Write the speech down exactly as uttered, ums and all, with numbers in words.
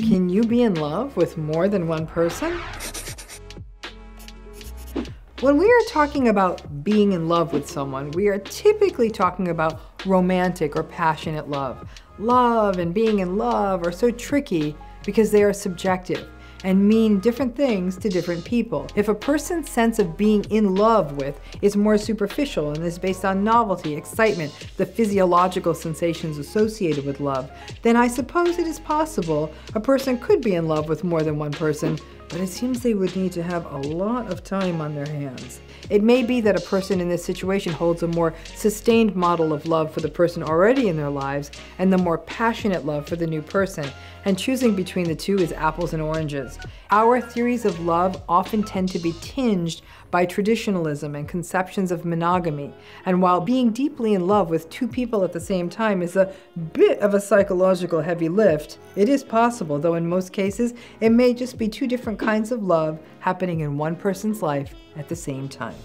Can you be in love with more than one person? When we are talking about being in love with someone, we are typically talking about romantic or passionate love. Love and being in love are so tricky because they are subjective and mean different things to different people. If a person's sense of being in love with is more superficial and is based on novelty, excitement, the physiological sensations associated with love, then I suppose it is possible a person could be in love with more than one person, but it seems they would need to have a lot of time on their hands. It may be that a person in this situation holds a more sustained model of love for the person already in their lives and the more passionate love for the new person, and choosing between the two is apples and oranges. Our theories of love often tend to be tinged by traditionalism and conceptions of monogamy, and while being deeply in love with two people at the same time is a bit of a psychological heavy lift, it is possible, though in most cases, it may just be two different kinds of love happening in one person's life at the same time.